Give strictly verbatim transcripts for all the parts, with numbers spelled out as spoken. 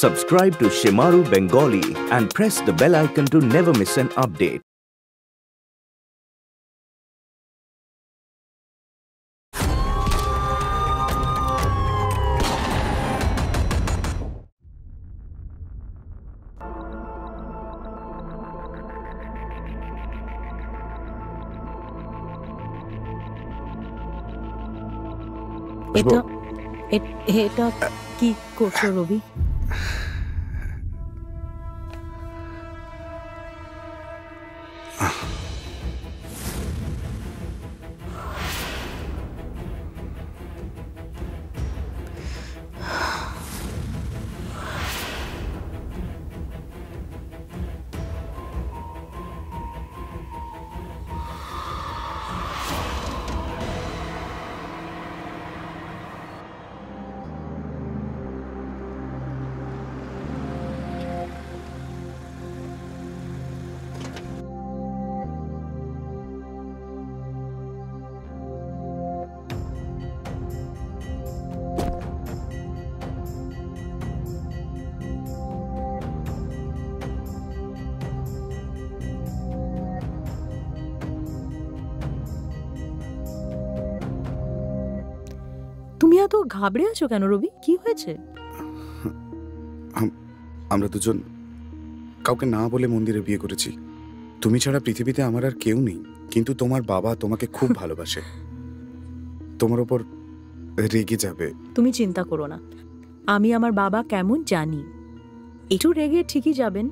Subscribe to Shemaroo Bengali and press the bell icon to never miss an update. এটা এটা কি করছ রবি? তুমি এত ঘাবড়ে আছো কেন রবি? কি হয়েছে? আমরা দুজন কাউকে না বলে মন্দিরে বিয়ে করেছি। তুমি ছাড়া পৃথিবীতে আমার আর কেউ নেই, কিন্তু তোমার বাবা তোমাকে খুব ভালোবাসে, তোমার উপর রেগে যাবে। তুমি চিন্তা করো না, আমি আমার বাবা কেমন জানি। একটু রেগে ঠিকই যাবেন,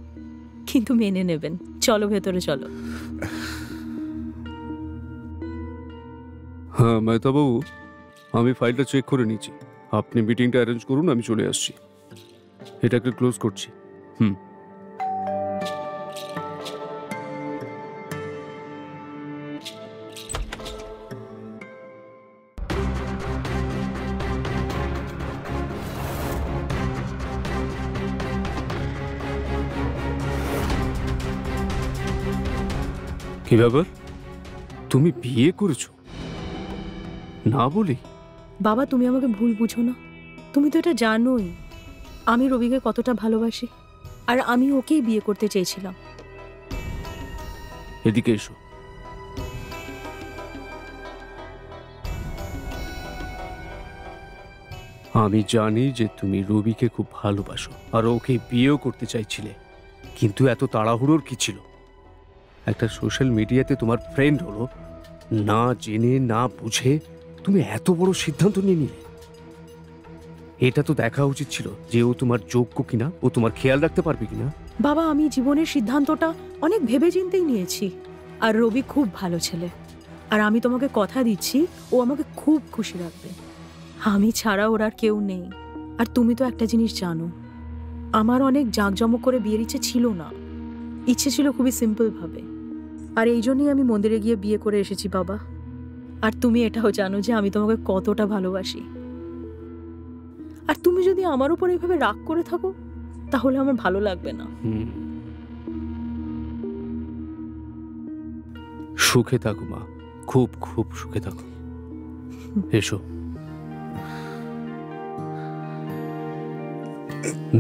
কিন্তু মেনে নেবেন। চলো ভেতরে চলো। হ্যাঁ মেহতা বাবু, আমি ফাইলটা চেক করে নিয়েছি। আপনি মিটিংটা অ্যারেঞ্জ করুন, আমি চলে আসছি। এটাকে ক্লোজ করছি। হুম কি ব্যাপার? তুমি বিয়ে করেছো না বলি? বাবা তুমি আমাকে ভুল বুঝো না, তুমি তো এটা জানোই আমি রবিকে কতটা ভালোবাসি, আর আমি ওকেই বিয়ে করতে চেয়েছিলাম। এদিকে এসো। আমি জানি যে তুমি রবিকে খুব ভালোবাসো আর ওকে বিয়েও করতে চাইছিলে, কিন্তু এত তাড়াহুড়োর কি ছিল? একটা সোশ্যাল মিডিয়াতে তোমার ফ্রেন্ড হলো, না জেনে না বুঝে তুমি এত বড় সিদ্ধান্ত নিয়ে নিলে। এটা তো দেখা উচিত ছিল যে ও তোমার যোগ্য কিনা, ও তোমার খেয়াল রাখতে পারবে কিনা। বাবা আমি জীবনের সিদ্ধান্তটা অনেক ভেবেচিন্তেই নিয়েছি, আর রবি খুব ভালো ছেলে, আর আমি তোমাকে কথা দিচ্ছি ও আমাকে খুব খুশি রাখবে। আমি ছাড়া ওর আর কেউ নেই। আর তুমি তো একটা জিনিস জানো, আমার অনেক জাঁকজমক করে বিয়ের ইচ্ছে ছিল না, ইচ্ছে ছিল খুবই সিম্পলভাবে, আর এই জন্যই আমি মন্দিরে গিয়ে বিয়ে করে এসেছি বাবা। আর তুমি এটাও জানো যে আমি তোমাকে কতটা ভালোবাসি, আর তুমি যদি আমার উপর এইভাবে রাগ করে থাকো তাহলে আমার ভালো লাগবে না। সুখে থাকো মা, খুব খুব সুখে থাকো। এসো,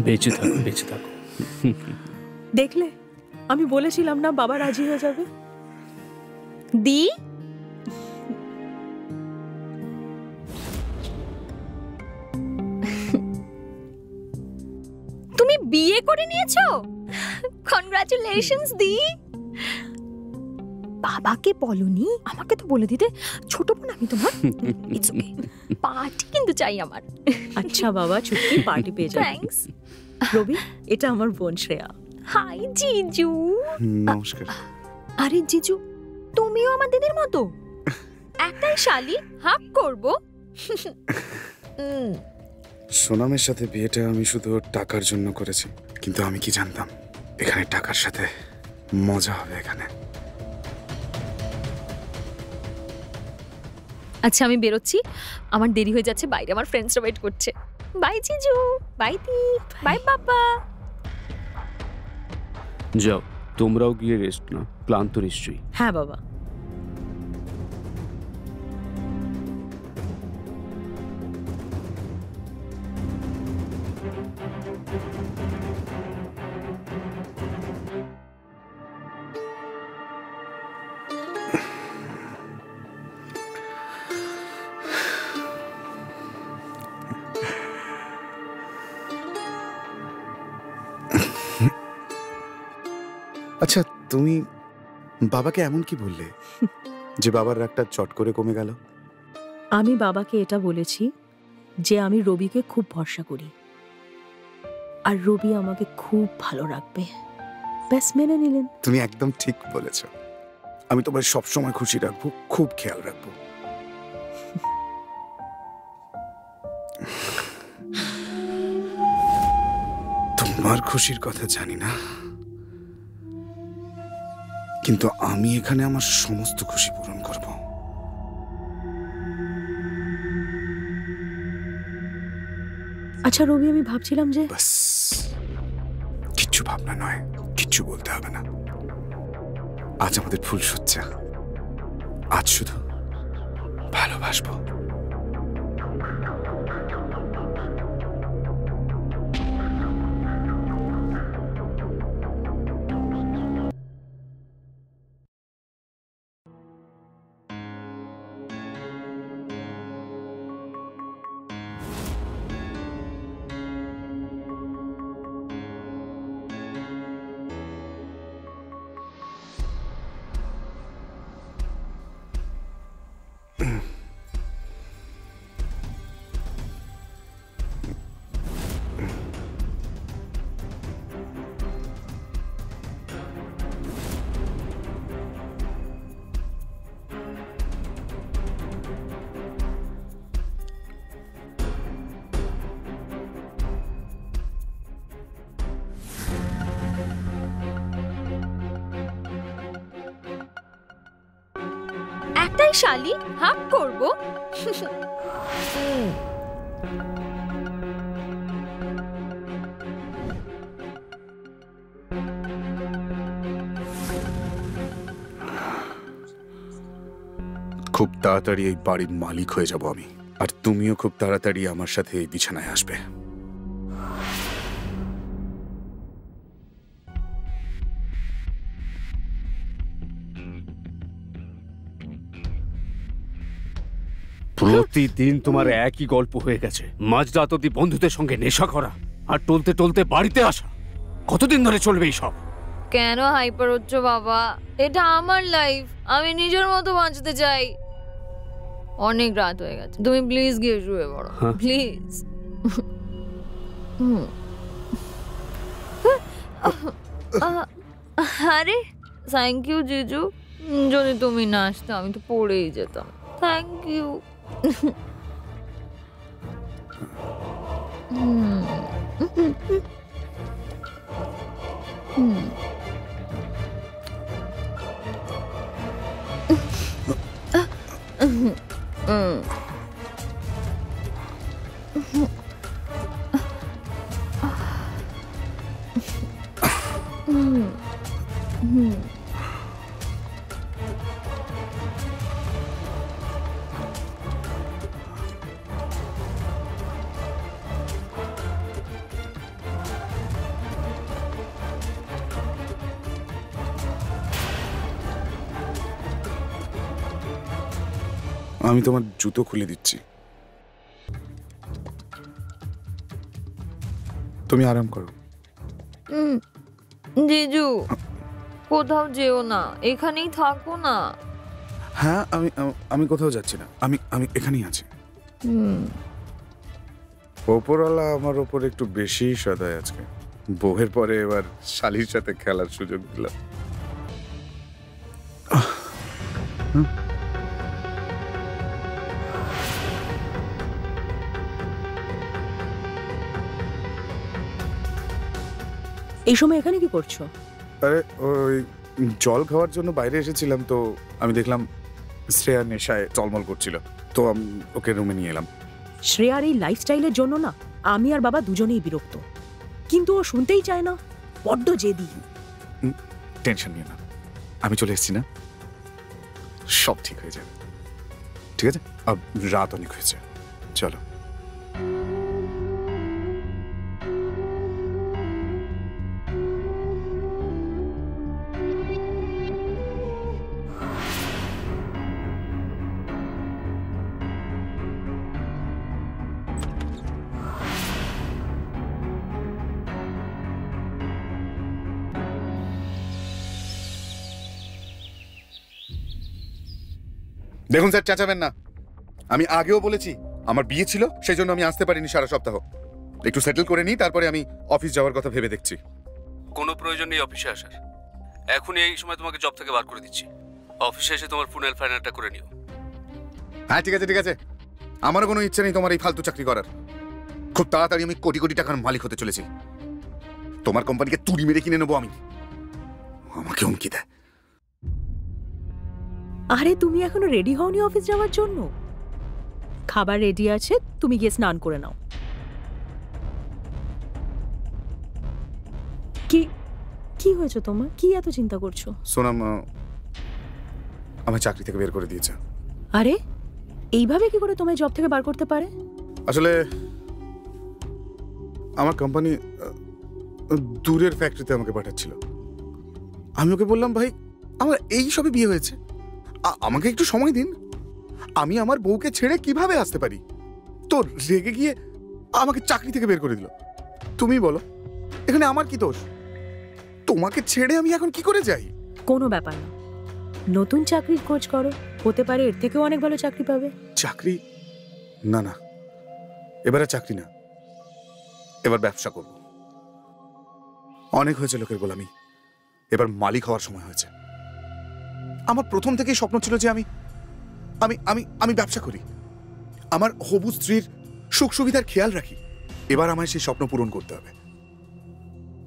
বেঁচে থাকো, বেঁচে থাকো। দেখলে আমি বলেছিলাম না বাবা রাজি হয়ে যাবে। দি বিয়ে করে নিয়েছো? কনগ্রাচুলেশনস দি। বাবাকে বলনি? আমাকে তো বলে দিতে, ছোট বোন আমি তোমার। इट्स ओके, পার্টি কিন্তু চাই আমার। আচ্ছা বাবা চুপটি পার্টি পেয়ে যাও। থ্যাঙ্কস রবি, এটা আমার বোন শ্রেয়া। হাই জিজু। নমস্কার। আরে জিজু তুমিও আমার দিদির মতো? একটাই শালি, হাক করব। সোনামের সাথে বিয়েটা আমি শুধু টাকার জন্য করেছি, কিন্তু আমি কি জানতাম এখানে টাকার সাথে মজা হবে। এখানে আচ্ছা আমি বেরোচ্ছি, আমার দেরি হয়ে যাচ্ছে, বাইরে আমার ফ্রেন্ডসরা ওয়েট করছে। বাই জিজু, বাই দি, বাই বাবা। যাও তোমরাও গিয়ে রেস্ট নাও, ক্লান্ত নিশ্চয়ই। হ্যাঁ বাবা। Thank you. আচ্ছা তুমি বাবাকে এমন কি বললে যে বাবার রাগটা চট করে কমে গেল? আমি বাবাকে এটা বলেছি যে আমি রবিকে খুব ভরসা করি আর রবি আমাকে খুব ভালো রাখবে, ব্যাস মেনে নিলেন। তুমি একদম ঠিক বলেছ, আমি তোমার সব সময় খুশি রাখবো, খুব খেয়াল রাখবো। তোমার খুশির কথা জানি না, কিন্তু আমি এখানে আমার সমস্ত খুশি পূরণ করব। আচ্ছা রবি, আমি ভাবছিলাম যে বাস, কিচ্ছু ভাবনা নয়, কিচ্ছু বলতে হবে না। আজ আমাদের ফুল সজ্জা, আজ শুধু ভালোবাসবো। শালি হাফ করব, খুব তাড়াতাড়ি এই বাড়ির মালিক হয়ে যাব আমি, আর তুমিও খুব তাড়াতাড়ি আমার সাথে এই বিছানায় আসবে। প্রতিদিন তোমার একই গল্প হয়ে গেছে, মাঝরাত অবধি বন্ধুদের সঙ্গে নেশা করা আর টলতে টলতে বাড়িতে আসা। কতদিন ধরে চলবে এই সব? কেন হাইপার হচ্ছ বাবা? এটা আমার লাইফ, আমি নিজের মতো বাঁচতে চাই। অনেক রাত হয়ে গেছে, তুমি প্লিজ গিয়ে শুয়ে পড়ো প্লিজ। আরে থ্যাংক ইউ জিজু, যদি তুমি না আসতে আমি তো পড়েই যেতাম। Thank you. আমি তোমার জুতো খুলে দিচ্ছি, তুমি আরাম করো। জিজু কোথাও যেও না, এখানেই থাকো না। হ্যাঁ আমি আমি কোথাও যাচ্ছি না, আমি আমি এখানেই আছি। ওপরওয়ালা আমার ওপর একটু বেশি সদাই আজকে, বউয়ের পরে এবার শালির সাথে খেলার সুযোগ দিলাম। এই সময় এখানে কি করছো? আরে ওই জল খাওয়ার জন্য বাইরে এসেছিলাম, তো আমি দেখলাম শ্রেয়া নেশায় টলমল করছিল, তো আমি ওকে রুমে নিয়ে এলাম। শ্রেয়ার এই লাইফস্টাইলের জন্য না আমি আর বাবা দুজনেই বিরক্ত, কিন্তু ও শুনতেই চায় না, বড্ড জেদি। টেনশন নিও না, আমি চলে এসেছি না, সব ঠিক হয়ে যাবে। ঠিক আছে, আর রাত অনেক হয়েছে, চলো। দেখুন স্যার, চেঁচাবেন না। আমি আগেও বলেছি আমার বিয়ে ছিল, সেই জন্য আমি আসতে পারিনি সারা সপ্তাহ। একটু সেটেল করে নিই, তারপরে আমি অফিস যাওয়ার কথা ভেবে দেখছি। কোনো প্রয়োজন নেই অফিসে আসার, এখন এই সময় তোমাকে জব থেকে বার করে দিচ্ছি। অফিসে এসে তোমার ফুনেল ফাইনালটা করে নিও। হ্যাঁ ঠিক আছে ঠিক আছে, আমার কোনো ইচ্ছে নেই তোমার এই ফালতু চাকরি করার। খুব তাড়াতাড়ি আমি কোটি কোটি টাকার মালিক হতে চলেছি। তোমার কোম্পানিকে তুড়ি মেরে কিনে নেবো আমি। আমাকে হুমকি দেয়। আরে তুমি এখনো রেডি হওনি অফিস যাওয়ার জন্য? খাবার রেডি আছে, তুমি গিয়ে স্নান করে নাও। কি কি হয়েছে তোমার? কি এত চিন্তা করছো? সোনাম আমার চাকরি থেকে বের করে দিয়েছে। আরে এইভাবে কি করে তোমায় জব থেকে বার করতে পারে? আসলে আমার কোম্পানি দূরের ফ্যাক্টরিতে আমাকে পাঠাচ্ছিল। আমি ওকে বললাম, ভাই আমার এই সবে বিয়ে হয়েছে, আমাকে একটু সময় দিন, আমি আমার বউকে ছেড়ে কিভাবে আসতে পারি। তো রেগে গিয়ে আমাকে চাকরি থেকে বের করে দিল। তুমি বলো এখানে আমার কি দোষ? তোমাকে ছেড়ে আমি এখন কি করে যাই? কোনো ব্যাপার না, নতুন চাকরির খোঁজ করো, হতে পারে এর থেকেও অনেক ভালো চাকরি পাবে। চাকরি? না না, এবারে চাকরি না, এবার ব্যবসা করব। অনেক হয়েছে লোকের গোলামি, এবার মালিক হওয়ার সময় হয়েছে। আমার প্রথম থেকেই স্বপ্ন ছিল যে আমি আমি আমি আমি ব্যবসা করি, আমার হবু স্ত্রীর সুখ সুবিধার খেয়াল রাখি। এবার আমার সেই স্বপ্ন পূরণ করতে হবে।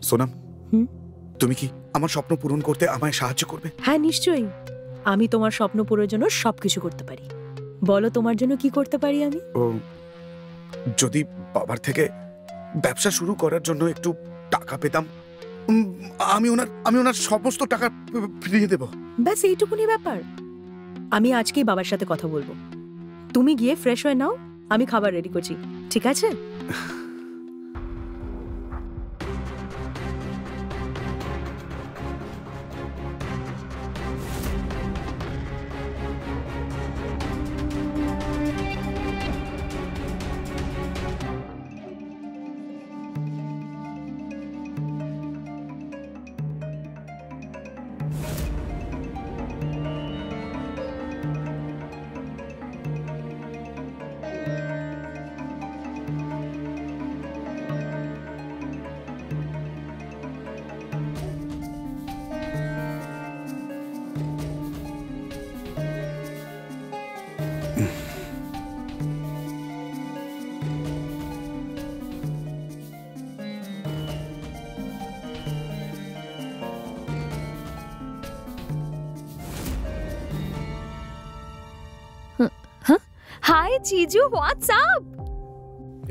সোনাম, তুমি কি আমার স্বপ্ন পূরণ করতে আমায় সাহায্য করবে? হ্যাঁ নিশ্চয়ই, আমি তোমার স্বপ্ন পূরণের জন্য সবকিছু করতে পারি। বলো তোমার জন্য কি করতে পারি আমি? ও যদি বাবার থেকে ব্যবসা শুরু করার জন্য একটু টাকা পেতাম, আমি ওনার আমি ওনার সমস্ত টাকা ফিরিয়ে দেব। ব্যাস এইটুকুনি ব্যাপার। আমি আজকেই বাবার সাথে কথা বলবো। তুমি গিয়ে ফ্রেশ হয়ে নাও, আমি খাবার রেডি করছি। ঠিক আছে?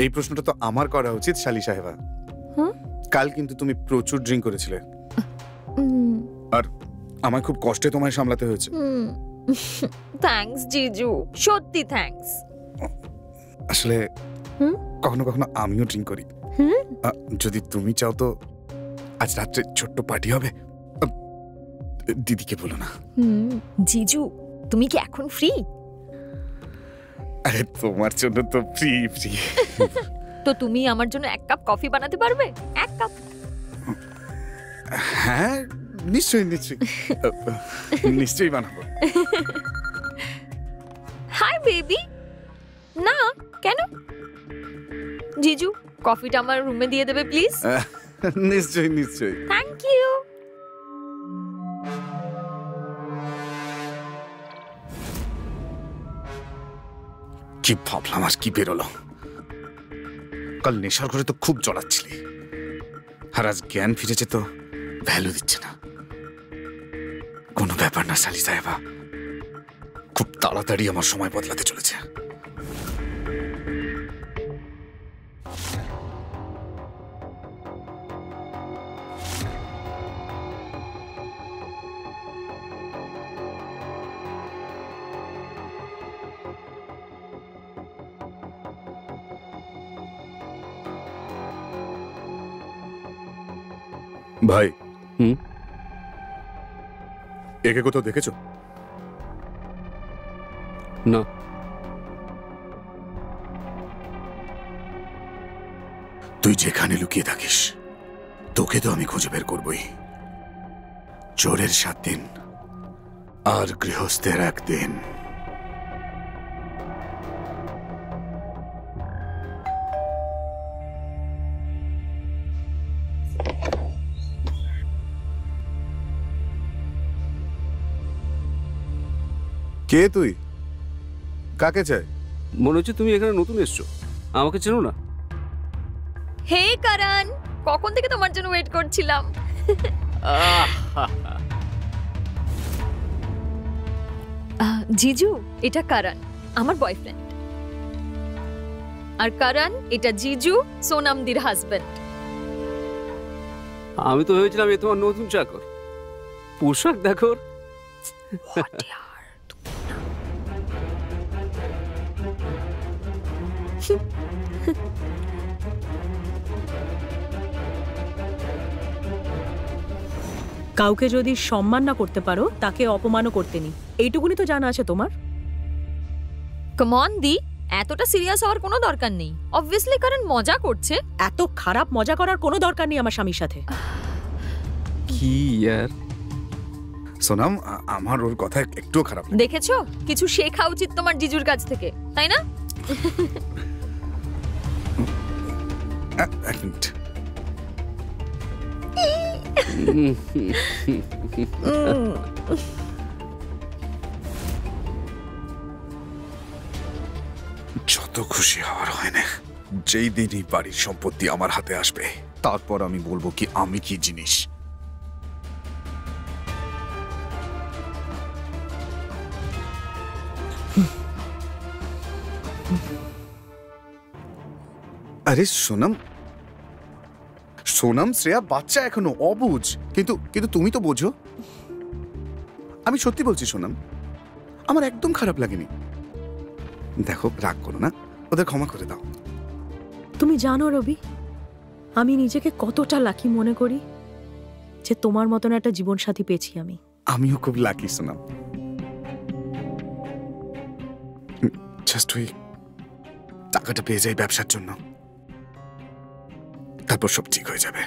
এই প্রশ্নটা তো আমার করা উচিত শালি সাহেবা। কাল কিন্তু তুমি প্রচুর ড্রিঙ্ক করেছিলে, আর আমার খুব কষ্টে তোমায় সামলাতে হয়েছে। থ্যাঙ্কস জিজু, সত্যি থ্যাঙ্কস। আসলে কখনো কখনো আমিও ড্রিঙ্ক করি। যদি তুমি চাও তো আজ রাতে ছোট্ট পার্টি হবে। দিদিকে বলো না। জিজু তুমি কি এখন ফ্রি? আরে তোমার জন্য তো ফ্রি ফ্রি। তো তুমি আমার জন্য এক কাপ কফি বানাতে পারবে? এক কাপ? হ্যাঁ নিশ্চয়ই নিশ্চয়ই নিশ্চয়ই বানাবো। Hi baby. না কেন? জিজু কফিটা আমার রুমে দিয়ে দেবে প্লিজ? নিশ্চয়ই নিশ্চয়ই। Thank you. কি ভাবলাম আজ কি বেরোলো। কাল নেশার ঘরে তো খুব জড়াচ্ছিলি, আর আজ জ্ঞান ফিরেছে তো ভ্যালু দিচ্ছে না। কোনো ব্যাপার না সালি সাহেবা, খুব তাড়াতাড়ি আমার সময় বদলাতে চলেছে। ভাই, হুম, একে কোথাও দেখেছো? না। তুই যেখানে লুকিয়ে থাকিস তোকে তো আমি খুঁজে বের করবই। চোরের সাত দিন আর গৃহস্থের এক দিন। কে তুই? কাকে চাই? মনে হচ্ছে তুমি এখানে নতুন এসছো, আমাকে চেনো না। হে কারণ, কখন থেকে তোমার জন্য ওয়েট করছিলাম। জিজু, এটা কারণ, আমার বয়ফ্রেন্ড। আর কারণ, এটা জিজু, সোনামদির হাজবেন্ড। আমি তো ভেবেছিলাম এ তোমার নতুন চাকর। পোশাক দেখো। কাউকে যদি সম্মান না করতে পারো তাকে অপমানও করতে নি, এইটুকুনি তো জানা আছে তোমার। কাম অন দি, এতটা সিরিয়াস হওয়ার কোনো দরকার নেই। অবভিয়াসলি কারণ মজা করছে। এত খারাপ মজা করার কোনো দরকার নেই আমার স্বামীর সাথে। কি यार সোনাম, আমার ওর কথা একটু খারাপ। দেখেছো, কিছু শেখা উচিত তোমার জিজুর কাছ থেকে, তাই না? যত খুশি হওয়ার হয় না, যেই দিনই বাড়ির সম্পত্তি আমার হাতে আসবে তারপর আমি বলবো কি আমি কি জিনিস। আরে সোনাম, সোনাম শ্রেয়া বাচ্চা এখনো, অবুঝ। কিন্তু কিন্তু তুমি তো বোঝো। আমি সত্যি বলছি সোনাম, আমার একদম খারাপ লাগেনি। দেখো, রাগ করো না, ওদের ক্ষমা করে দাও। তুমি জানো রবি, আমি নিজেকে কতটা লাকি মনে করি যে তোমার মতন একটা জীবন সাথী পেয়েছি আমি। আমিও খুব লাকি সোনাম। জাস্ট ওই টাকাটা পেয়ে যাই ব্যবসার জন্য, তারপর সব ঠিক হয়ে যাবে।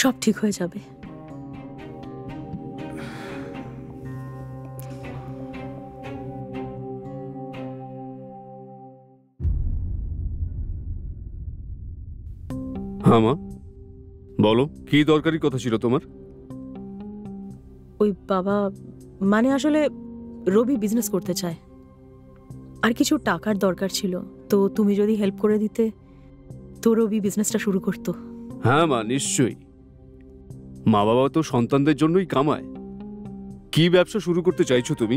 সব ঠিক হয়ে যাবে। হ্যাঁ মা, বলো, কি দরকারি কথা ছিল তোমার? ওই বাবা, মানে আসলে রবি বিজনেস করতে চায় আর কিছু টাকার দরকার ছিল, তো তুমি যদি হেল্প করে দিতে তো রবি বিজনেসটা শুরু করতো। হ্যাঁ মা, নিশ্চয়ই। মা বাবা তো সন্তানদের জন্যই কামায়। কি ব্যবসা শুরু করতে চাইছো তুমি?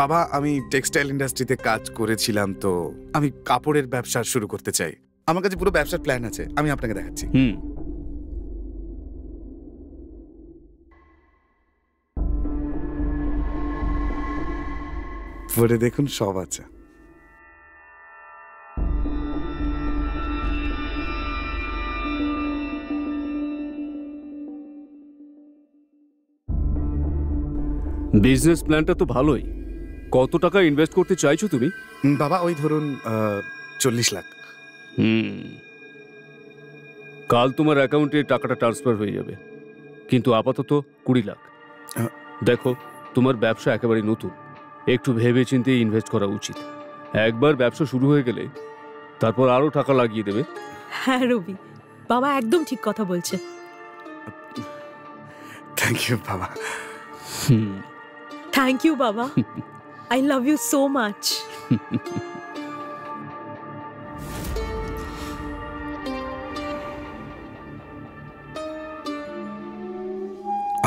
বাবা, আমি টেক্সটাইল ইন্ডাস্ট্রিতে কাজ করেছিলাম, তো আমি কাপড়ের ব্যবসা শুরু করতে চাই। আমার কাছে পুরো ব্যবসার প্ল্যান আছে, আমি আপনাকে দেখাচ্ছি। হুম, পরে দেখুন সব আছে। বিজনেস প্ল্যানটা তো ভালোই। কত টাকা ইনভেস্ট করতে চাইছো তুমি? বাবা, ওই ধরুন চল্লিশ লাখ। হুম, কাল তোমার অ্যাকাউন্টে টাকাটা ট্রান্সফার হয়ে যাবে, কিন্তু আপাতত কুড়ি লাখ। দেখো, তোমার ব্যবসা একেবারে নতুন, একটু ভেবে চিন্তে ইনভেস্ট করা উচিত। একবার ব্যবসা শুরু হয়ে গেলে তারপর আরো টাকা লাগিয়ে দেবে। হ্যাঁ রবি, বাবা একদম ঠিক কথা বলছে। থ্যাংক ইউ বাবা। হুম, thank you baba. I love you so much.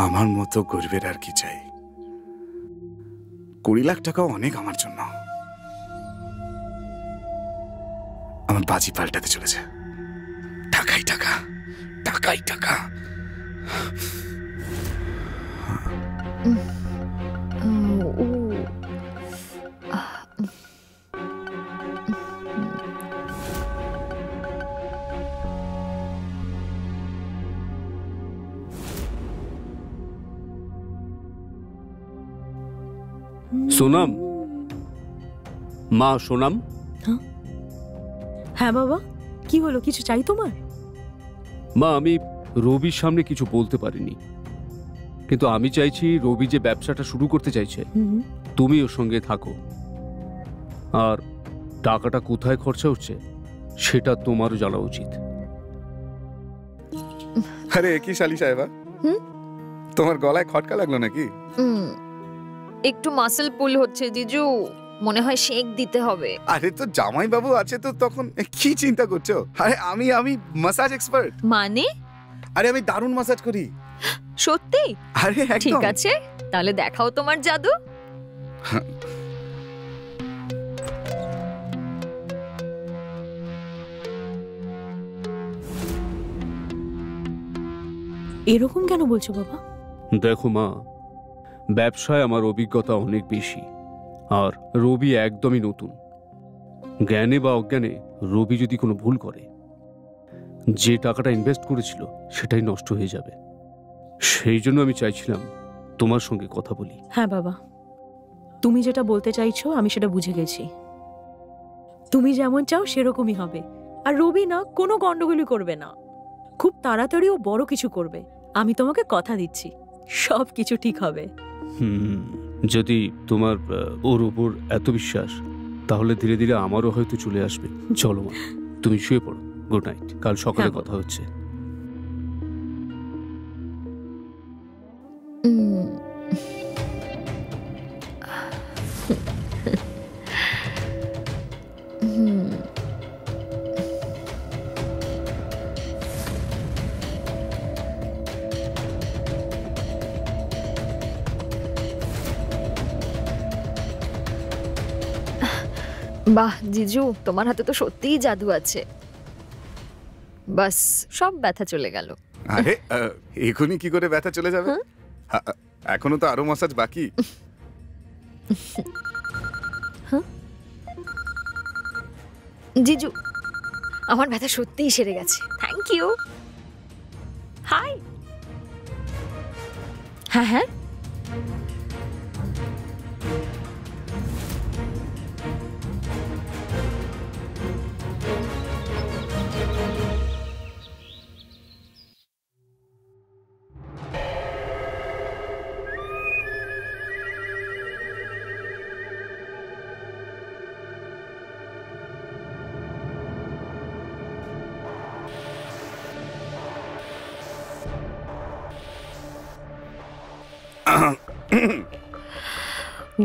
আমার মতো গর্বের আর কি চাই? কুড়ি লাখ টাকা অনেক আমার জন্য। আমার বাজি পাল্টাতে চলেছে। টাকাই টাকা, টাকাই টাকা। সোনাম, মা সোনাম। হ্যাঁ বাবা, কি হলো, কিছু চাই তোমার? মা, আমি রবির সামনে কিছু বলতে পারিনি, কিন্তু আমি চাইছি রবি যে ব্যবসাটা শুরু করতে চাইছে তুমি ওর সঙ্গে থাকো, আর টাকাটা কোথায় খরচা হচ্ছে সেটা তোমারও জানা উচিত। আরে কি শালি সাহেবা, তোমার গলায় খটকা লাগলো নাকি? একটু মাসল পুল হচ্ছে জিজু, মনে হয় শেক দিতে হবে। আরে তো জামাই বাবু আছে তো, তখন কি চিন্তা করছো? আরে আমি আমি ম্যাসাজ এক্সপার্ট। মানে? আরে আমি দারুণ ম্যাসাজ করি। সত্যি? আরে একদম। ঠিক আছে, তাহলে দেখাও তোমার জাদু। এরকম কেন বলছো বাবা? দেখো মা, ব্যবসায় আমার অভিজ্ঞতা অনেক বেশি, আর রবি একদমই নতুন। জ্ঞানে বা অজ্ঞানে রবি যদি কোনো ভুল করে, যে টাকাটা ইনভেস্ট করেছিল সেটাই নষ্ট হয়ে যাবে। সেই জন্য আমি চাইছিলাম তোমার সঙ্গে কথা বলি। হ্যাঁ বাবা, তুমি যেটা বলতে চাইছো আমি সেটা বুঝে গেছি। তুমি যেমন চাও সেরকমই হবে, আর রবি না কোনো গন্ডগোলই করবে না। খুব তাড়াতাড়ি ও বড় কিছু করবে, আমি তোমাকে কথা দিচ্ছি, সব কিছু ঠিক হবে। হুম, যদি তোমার ওর উপর এত বিশ্বাস, তাহলে ধীরে ধীরে আমারও হয়তো চলে আসবে। চলো মা, তুমি শুয়ে পড়ো, গুড নাইট, কাল সকালে কথা হচ্ছে। বাহ জিজু, তোমার হাতে তো সত্যিই জাদু আছে। বাস, সব ব্যথা চলে গেল। আরে এখনি কি করে ব্যথা চলে যাবে? এখনো তো আরো ম্যাসাজ বাকি। জিজু, আমার ব্যথা সত্যিই সেরে গেছে। Thank you. হাই। হ্যাঁ হ্যাঁ,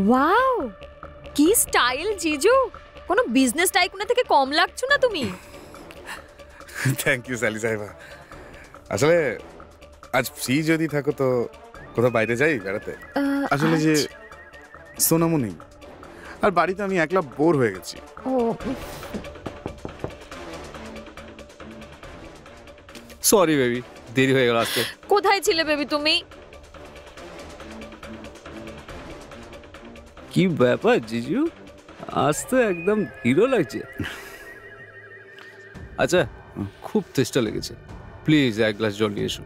ওয়াও কি স্টাইল জিজু, কোন বিজনেস টাইকুন থেকে কম লাগছো না তুমি। থ্যাংক ইউ সালি সাহেবা। আসলে আজ ফ্রি যদি থাকো তো কোথাও বাইরে যাই বেড়াতে। আসলে যে সোনামও নেই, আর বাড়িতে আমি একলা বোর হয়ে গেছি। ও সরি বেবি, দেরি হয়ে গেল আসতে। কোথায় ছিলে বেবি তুমি? কি ব্যাপার জিজু, আজ তো একদম হিরো লাগছে। আচ্ছা, খুব তেষ্টা লেগেছে, প্লিজ এক গ্লাস জল নিয়ে এসো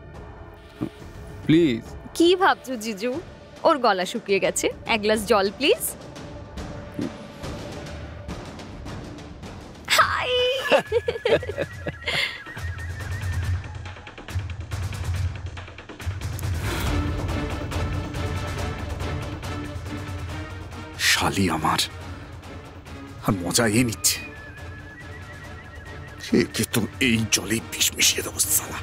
প্লিজ। কি ভাবছো জিজু, ওর গলা শুকিয়ে গেছে, এক গ্লাস জল প্লিজ। হাই। শালি আমার আর মজা এ নিচ্ছে, একে তো এই জলে বিষ মিশিয়ে দেবো সালা।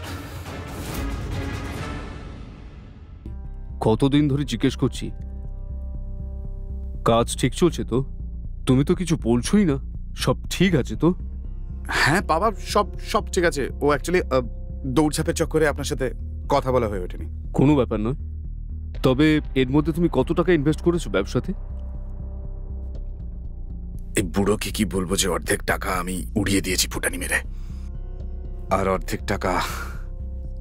কতদিন ধরে জিজ্ঞেস করছি, কাজ ঠিক চলছে তো? তুমি তো কিছু বলছোই না, সব ঠিক আছে তো? হ্যাঁ বাবা, সব সব ঠিক আছে। ও অ্যাকচুয়ালি দৌড়ঝাঁপের চক্করে আপনার সাথে কথা বলা হয়ে ওঠেনি। কোনো ব্যাপার নয়। তবে এর মধ্যে তুমি কত টাকা ইনভেস্ট করেছো ব্যবসাতে? বুড়োকে কি বলবো যে অর্ধেক টাকা আমি উড়িয়ে দিয়েছি ফুটানি মেরে, আর অর্ধেক টাকা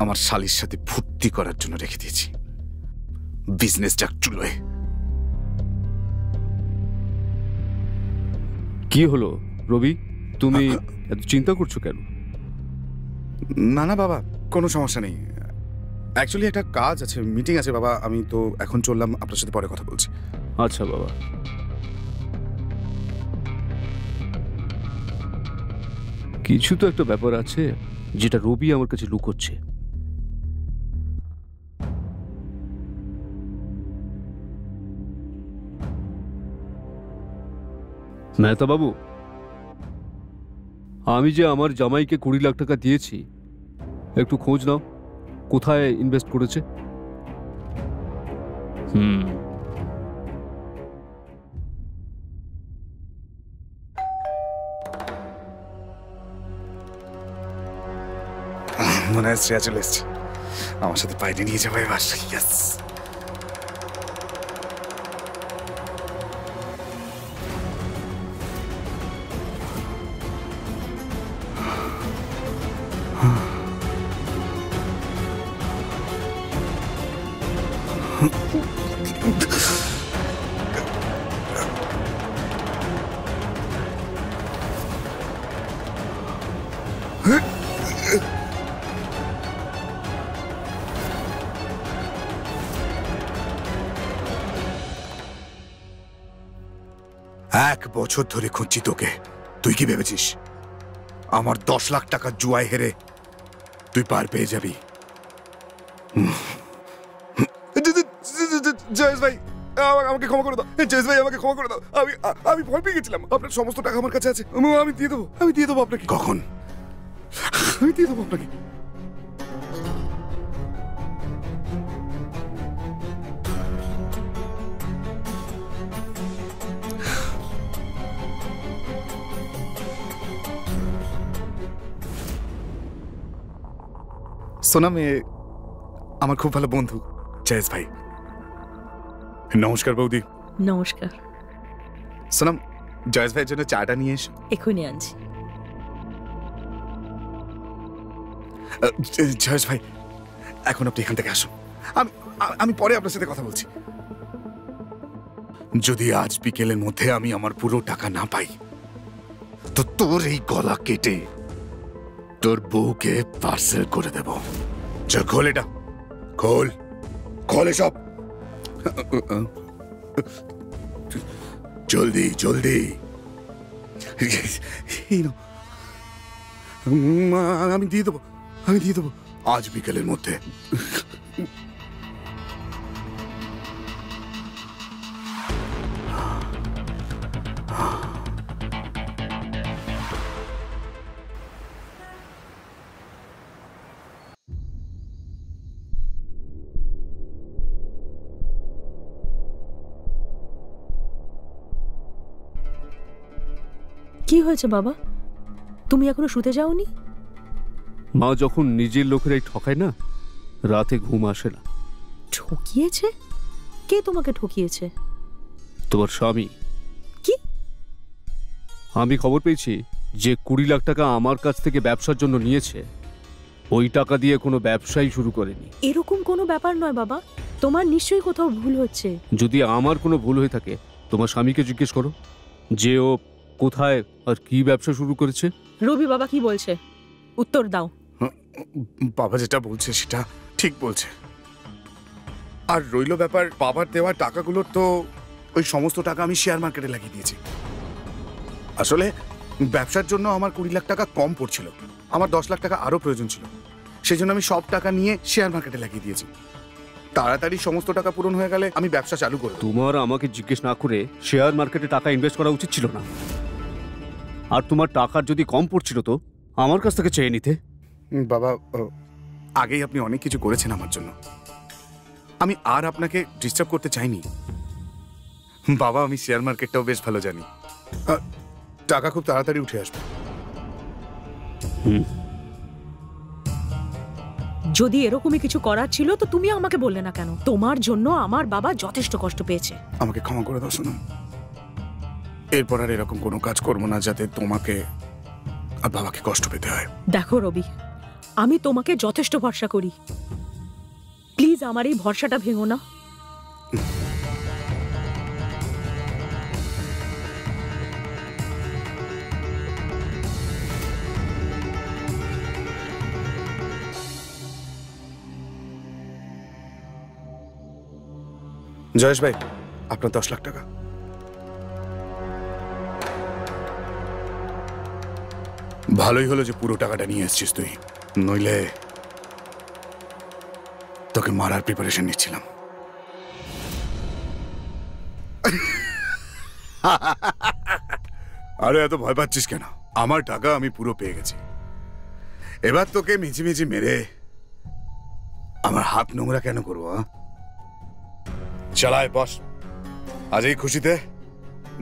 আমার শালির সাথে ফুর্তি করার জন্য রেখে দিয়েছি। বিজনেস যাক চুলোয়। কি হলো রবি, তুমি এত চিন্তা করছো কেন? না না বাবা, কোনো সমস্যা নেই। অ্যাকচুয়ালি একটা কাজ আছে, মিটিং আছে বাবা, আমি তো এখন চললাম, আপনার সাথে পরে কথা বলছি। আচ্ছা বাবা। কিছু তো একটা ব্যাপার আছে যেটা রবি আমার কাছে লুকোচ্ছে। মেহতা বাবু, আমি যে আমার জামাইকে কুড়ি লাখ টাকা দিয়েছি, একটু খোঁজ নাও কোথায় ইনভেস্ট করেছে। হুম, মনে হয় শ্রেয়া চলে এসছে আমার সাথে বাইরে নিয়ে যাবো এবার। ইয়েস এক বছর ধরে খুঁজছি তোকে। তুই কি ভেবেছিস আমার দশ লাখ টাকা জুয়ায় হেরে তুই পার পেয়ে যাবি? জয়েশ ভাই আমাকে ক্ষমা করে দাও, জয়েশ ভাই আমাকে ক্ষমা করে দাও। আমি আমি ভয় পেয়ে গেছিলাম। আপনার সমস্ত টাকা আমার কাছে আছে, আমি দিয়ে দেবো, আমি দিয়ে দেবো আপনাকে। কখন? আমি দিয়ে দেবো আপনাকে। সোনাম এ আমার খুব ভালো বন্ধু। জয়েশ ভাই নমস্কার। বৌদি নমস্কার। সোনাম জয়েশ ভাইয়ের জন্য চাটা নিয়ে এসো। এখনই আনছি। জয়েশ ভাই এখন আপনি এখান থেকে আসুন, আমি আমি পরে আপনার সাথে কথা বলছি। যদি আজ বিকেলের মধ্যে আমি আমার পুরো টাকা না পাই তো তোর এই গলা কেটে তোর বউকে পার্সেল করে দেব। চল খোল এটা, খোল খোল এসব, জলদি জলদি। আমি দিয়ে দেবো, আমি দিয়ে দেবো আজ বিকেলের মধ্যে। কি হয়েছে বাবা, তুমি এখনো শুতে যাওনি? মা যখন নিজের লোকেরাই ঠকায় না, রাতে ঘুম আসে না। ঠকিয়েছে? কে তোমাকে ঠকিয়েছে? তোমার স্বামী। কি? আমি খবর পেয়েছি যে কুড়ি লাখ টাকা আমার কাছ থেকে ব্যবসার জন্য নিয়েছে, ওই টাকা দিয়ে কোনো ব্যবসাই শুরু করেনি। এরকম কোনো ব্যাপার নয় বাবা, তোমার নিশ্চয়ই কোথাও ভুল হচ্ছে। যদি আমার কোনো ভুল হয়ে থাকে তোমার স্বামীকে জিজ্ঞেস করো যে ও কোথায় আর কি ব্যবসা শুরু করেছে। রবি বাবা কি বলছে উত্তর দাও। বাবা যেটা বলছে সেটা ঠিক বলছে। আর রইল ব্যাপার, বাবার দেওয়া টাকাগুলো তো ওই সমস্ত টাকা আমি শেয়ার মার্কেটে লাগিয়ে দিয়েছি। আসলে ব্যবসার জন্য আমার কুড়ি লাখ টাকা কম পড়ছিল, আমার দশ লাখ টাকা আরও প্রয়োজন ছিল, সেই জন্য আমি সব টাকা নিয়ে শেয়ার মার্কেটে লাগিয়ে দিয়েছি। তাড়াতাড়ি সমস্ত টাকা পূরণ হয়ে গেলে আমি ব্যবসা চালু করব। তোমার আমাকে জিজ্ঞেস না করে শেয়ার মার্কেটে টাকা ইনভেস্ট করা উচিত ছিল না। আর তোমার টাকার যদি কম পড়ছিল তো আমার কাছ থেকে চেয়ে নিতে। বাবা আগেই আপনি অনেক কিছু করেছেন আমার জন্য, আমি আর আপনাকে ডিস্টার্ব করতে চাইনি। বাবা আমি শেয়ার মার্কেটটাও বেশ ভালো জানি, টাকা খুব তাড়াতাড়ি উঠে আসবে। যদি এরকমই কিছু করার ছিল তো তুমি আমাকে বললে না কেন? তোমার জন্য আমার বাবা যথেষ্ট কষ্ট পেয়েছে। আমাকে ক্ষমা করে দাও সোনা, এরপর আর এরকম কোনো কাজ করব না যাতে তোমাকে আর বাবাকে কষ্ট পেতে হয়। দেখো রবি, আমি তোমাকে যথেষ্ট ভরসা করি, প্লিজ আমার এই ভরসাটা ভেঙো না। জয়েশ ভাই আপনার দশ লাখ টাকা। ভালোই হলো যে পুরো টাকাটা নিয়ে এসেছিস তুই, নইলে তোকে মারার প্রিপারেশন নিচ্ছিলাম। আরে এত ভয় পাচ্ছিস কেন? আমার টাকা আমি পুরো পেয়ে গেছি, এবার তোকে মিচি মিচি মেরে আমার হাত নোংরা কেন করবো? চালায় বস, আজ এই খুশিতে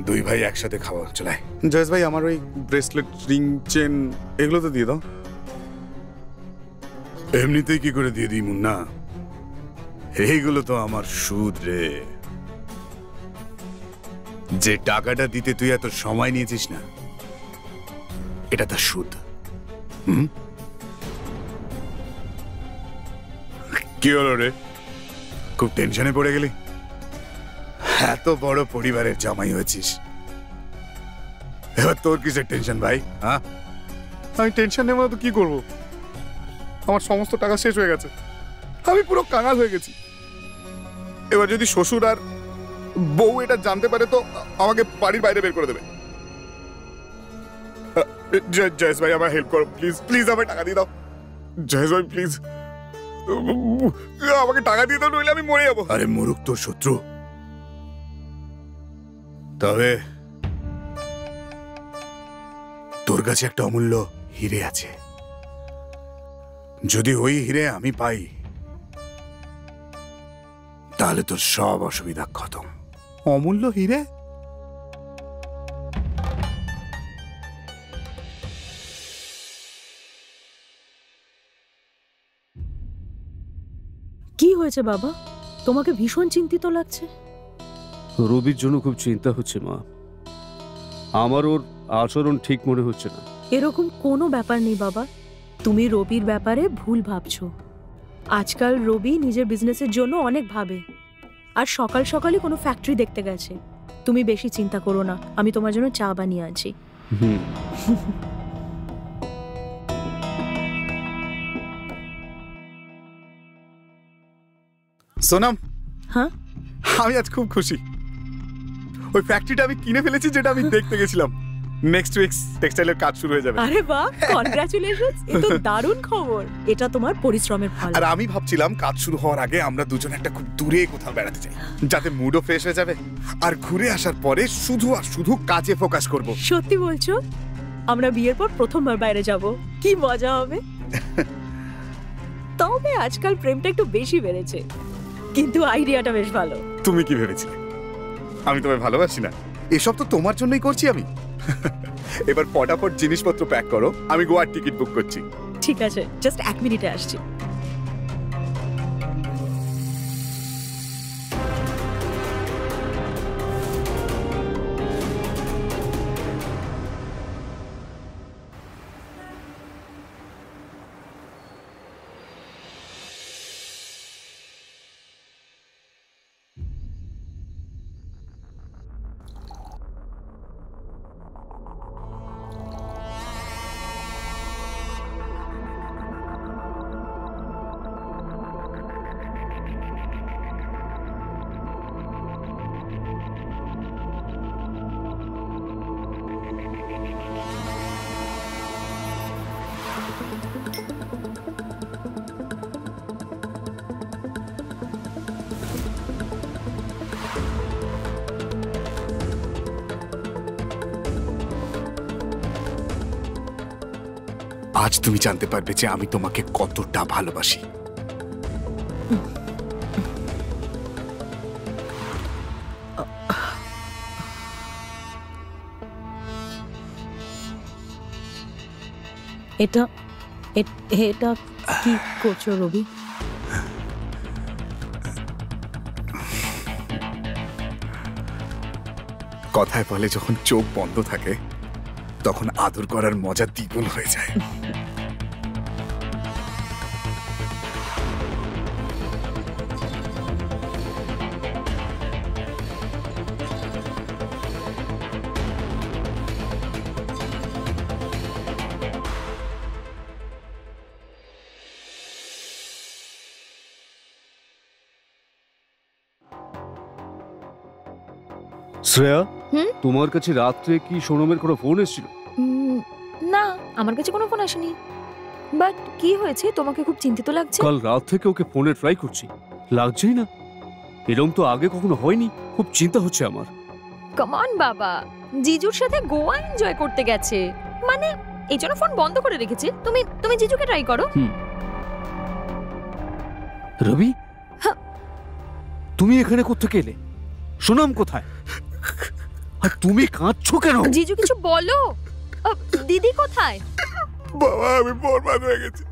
দুই ভাই একসাথে খাওয়া। চালায়। জয়েশ ভাই আমার ওই ব্রেসলেট, রিং, চেন এগুলো তো দিয়ে দাও। এমনিতেই কি করে দিয়ে দিই মুন্না, এইগুলো তো আমার সুদ রে। যে টাকাটা দিতে তুই এত সময় নিয়েছিস না, এটা তার সুদ। হুম, কি হলো রে, খুব টেনশনে পড়ে গেলি? এত বড় পরিবারের জামাই হয়েছিস, এবার তোর কিসের টেনশন ভাই? হ্যাঁ, আমি টেনশন নেব না তো কি করবো, আমার সমস্ত টাকা শেষ হয়ে গেছে, আমি পুরো কাঙাল হয়ে গেছি। এবার যদি শ্বশুর আর বউ এটা জানতে পারে তো আমাকে বাড়ির বাইরে বের করে দেবে। জয়েশ ভাই আমার হেল্প করো প্লিজ, প্লিজ আমাকে টাকা দিয়ে দাও জয়েশ ভাই, প্লিজ আমাকে টাকা দিয়ে দাও, নইলে আমি মরে যাবো। আরে মুরুখ তোর শত্রু, তবে তোর কাছে একটা অমূল্য হিরে আছে, যদি ওই হিরে আমি পাই তাহলে তোর সব অসুবিধা খতম। অমূল্য হিরে? কি হয়েছে বাবা, তোমাকে ভীষণ চিন্তিত লাগছে? রবির জন্য খুব চিন্তা হচ্ছে মা, আমার ওর আচরণ ঠিক মনে হচ্ছে না। এরকম কোনো ব্যাপার নেই বাবা, তুমি রবির ব্যাপারে ভুল ভাবছো। আজকাল রবি নিজের বিজনেসের জন্য অনেক ভাবে, আর সকাল সকালে কোনো ফ্যাক্টরি দেখতে গেছে। তুমি বেশি চিন্তা করো না, আমি তোমার জন্য চা বানিয়ে আনছি। সোনাম, হ্যাঁ আমি আজ খুব খুশি, ওই ফ্যাক্টরিটা আমি কিনে ফেলেছি যেটা আমি দেখতে গেছিলাম। নেক্সট উইক টেক্সটাইলের কাজ শুরু হয়ে যাবে। আরে বাহ, কনগ্রাচুলেশনস, এটা দারুণ খবর, এটা তোমার পরিশ্রমের ফল। আর আমি ভাবছিলাম কাজ শুরু হওয়ার আগে আমরা দুজন একটা খুব দূরে কোথাও বেড়াতে যাই, যাতে মুডও ফ্রেশ হয়ে যাবে, আর ঘুরে আসার পরে শুধু আর শুধু কাজে ফোকাস করব। সত্যি বলছো? আমরা বিয়ের পর প্রথমবার বাইরে যাব, কি মজা হবে। তবে আজকাল প্রেমটা একটু বেশি বেড়েছে, কিন্তু আইডিয়াটা বেশ ভালো। তুমি কি ভেবেছিলে আমি তোমায় ভালোবাসি না? এসব তো তোমার জন্যই করছি আমি। এবার ফটাফট জিনিসপত্র প্যাক করো, আমি গোয়ার টিকিট বুক করছি। ঠিক আছে, জাস্ট এক মিনিটে আসছি। আজ তুমি জানতে পারবে যে আমি তোমাকে কতটা ভালোবাসি। এটা এটা কি করছো রবি? কথায় বলে যখন চোখ বন্ধ থাকে তখন আদর করার মজা দ্বিগুণ হয়ে যায়। শ্রেয়া, তোমার কাছে রাত্রে কি সোনমের কোনো ফোন এসেছিল? না, আমার কাছে কোনো ফোন আসেনি। বাট কি হয়েছে, তোমাকে খুব চিন্তিত লাগছে? কাল রাত থেকে ওকে ফোনে ট্রাই করছি, লাগছেই না। এরকম তো আগে কখনো হয়নি, খুব চিন্তা হচ্ছে আমার। কাম অন বাবা, জিজুর সাথে গোয়া এনজয় করতে গেছে, মানে এই জন্য ফোন বন্ধ করে রেখেছে। তুমি তুমি জিজুকে ট্রাই করো। রবি, তুমি এখানে কোথেকে এলে? সোনম কোথায়? আর তুমি কাঁদছো কেন? জিজু কিছু বলো। দিদি কোথায়? বাবা আমি বরবাদ হয়ে গেছি,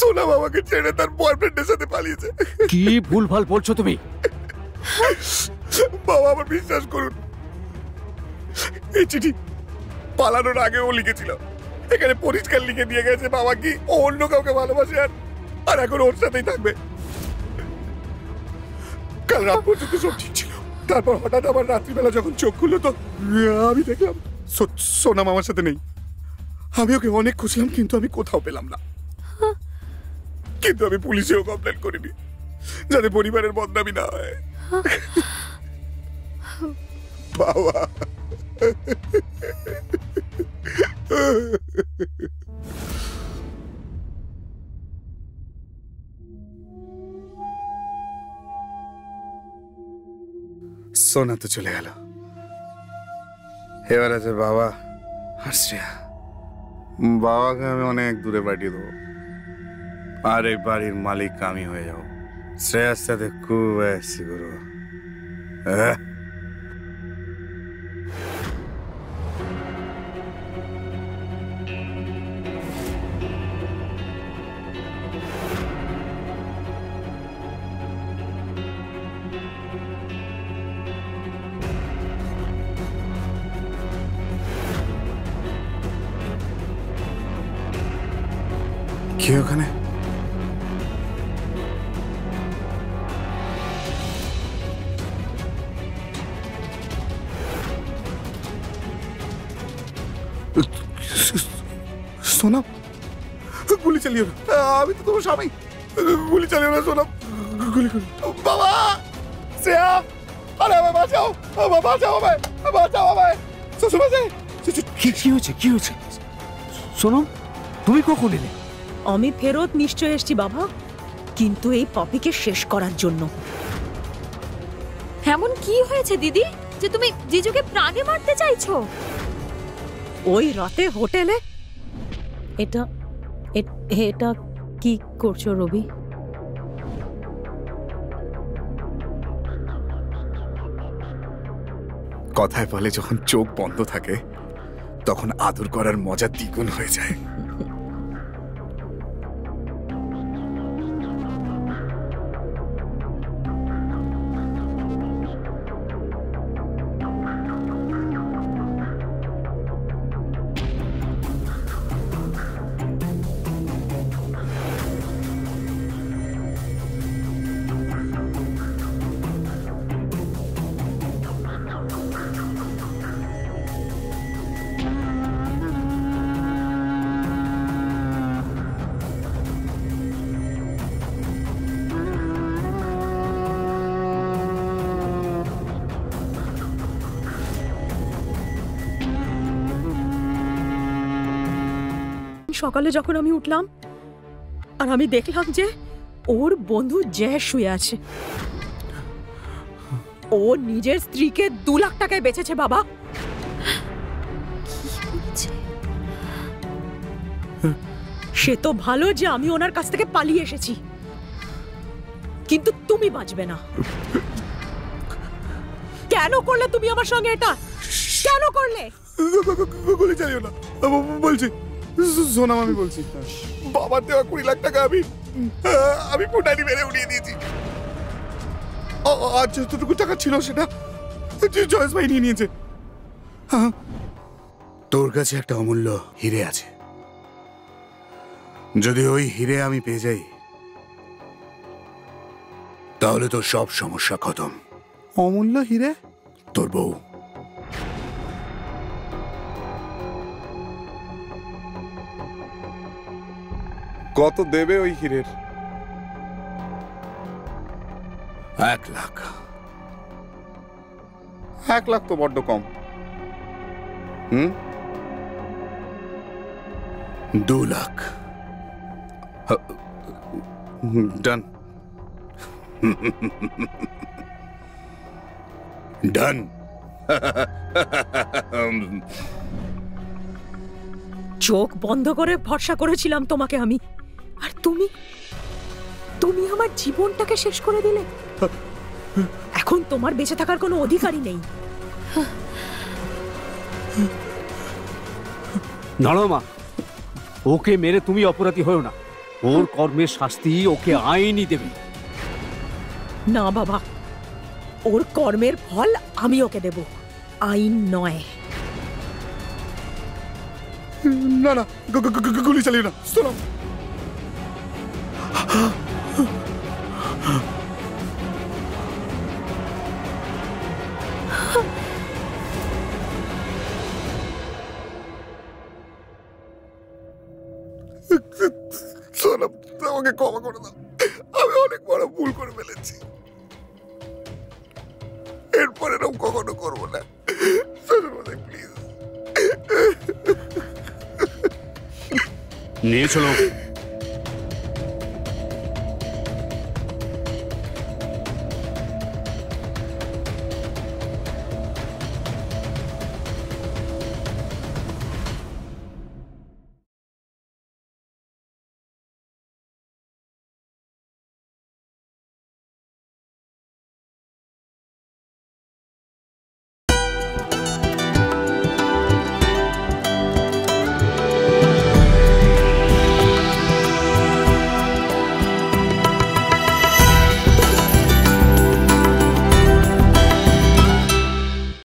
সোনা বাবাকে ছেড়ে তার বয়ফ্রেন্ডের সাথে পালিয়েছে। কি ভুলভাল বলছো তুমি? বাবা আমার বিশ্বাস করুন, এই চিঠি পালানোর আগে ও লিখেছিল। এখানে পরিষ্কার লিখে দিয়ে গেছে বাবা কি ও অন্য কাউকে ভালোবাসে আর আর এখন ওর সাথেই থাকবে। কাল রাত পর্যন্ত সব ঠিক ছিল, তারপর হঠাৎ আবার রাত্রিবেলা যখন চোখ খুললো তো আমি দেখলাম সোনা মামার সাথে নেই। আমি ওকে অনেক খুঁজলাম কিন্তু আমি কোথাও পেলাম না, কিন্তু আমি পুলিশেও কমপ্লেন করিনি যাতে পরিবারের বদনামি না হয়। বাবা সোনা তো চলে গেল, এবার আছে বাবা আর শ্রেয়া। বাবাকে আমি অনেক দূরে পাঠিয়ে দেবো আর এই বাড়ির মালিক আমি হয়ে যাবো। শ্রেয়ার সাথে খুব অ্যাসি করবো। হ্যাঁ কি ওখানে? সোনা গুলি চালিও না, আমি তো তোমার স্বামী। গুলি চালিও না সোনা, গুলি করো। বাবা শ্রেয়া, আরে বাবা বাঁচাও, বাবা বাঁচাও আমায়, বাঁচাও আমায়। কি হয়েছে, কি হয়েছে? সোনা তুমি কখন এলে? আমি ফেরত নিশ্চয় এসেছি বাবা, কিন্তু এই পপিকে শেষ করার জন্য। এমন কি হয়েছে দিদি যে তুমি জিজুকে প্রাণে মারতে চাইছো? ওই রাতে হোটেলে এটা এটা কি করছো রবি? কথায় বলে যখন চোখ বন্ধ থাকে তখন আদর করার মজা দ্বিগুণ হয়ে যায়। সকালে যখন আমি উঠলাম আর আমি দেখলাম যে ওর বন্ধু জয় শুয়ে আছে। ও নিজের স্ত্রীকে দু লাখ টাকায় বেচেছে বাবা। সে তো ভালো যে আমি ওনার কাছ থেকে পালিয়ে এসেছি, কিন্তু তুমি বাঁচবে না। কেন করলে তুমি আমার সঙ্গে এটা? কেন করলে? গুলি চালিও না বলছি, সোনাম আমি বলছি। বাবার দেওয়া কুড়ি লাখ টাকা আমি আমি ফুটানি মেরে উড়িয়ে দিয়েছি। আর যতটুকু টাকা ছিল সেটা জয়েশ ভাই নিয়ে নিয়েছে। তোর কাছে একটা অমূল্য হিরে আছে, যদি ওই হিরে আমি পেয়ে যাই তাহলে তোর সব সমস্যা খতম। অমূল্য হিরে? তোর বউ। কত দেবে ওই হিরের? এক লাখ। এক লাখ তো বড্ড কম। হুম, দু লাখ। ডান ডান। চোখ বন্ধ করে ভরসা করেছিলাম তোমাকে আমি, আর তুমি তুমি আমার জীবনটাকে শেষ করে দিলে। এখন তোমার বেঁচে থাকার কোনো অধিকারই নেই। দাঁড়াও মা, ওকে মেরে তুমি অপরাধী হও না, ও ওর কর্মের শাস্তি ওকে আইনই দেবে। না বাবা, ওর কর্মের ফল আমি ওকে দেব, আইন নয়। না না, গুলি চালিয়ে না, শোনো। ক্ষমা করে দাও, আমি অনেক বড় ভুল করে ফেলেছি, এরপরে এরকম কখনো করবো না। প্লিজ নিয়ে চলো।